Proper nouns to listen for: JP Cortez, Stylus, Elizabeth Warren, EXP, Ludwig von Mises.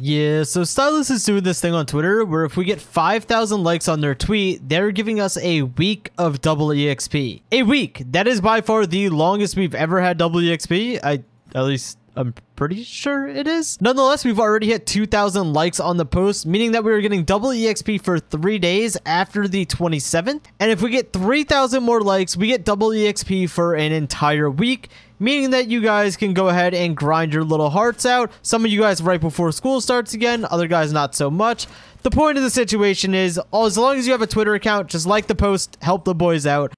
Yeah, so Stylus is doing this thing on Twitter where if we get 5,000 likes on their tweet, they're giving us a week of double EXP. A week! That is by far the longest we've ever had double EXP. I'm pretty sure it is. Nonetheless, we've already hit 2,000 likes on the post, meaning that we were getting double EXP for 3 days after the 27th. And if we get 3,000 more likes, we get double EXP for an entire week, meaning that you guys can go ahead and grind your little hearts out. Some of you guys right before school starts again, other guys not so much. The point of the situation is, as long as you have a Twitter account, just like the post, help the boys out.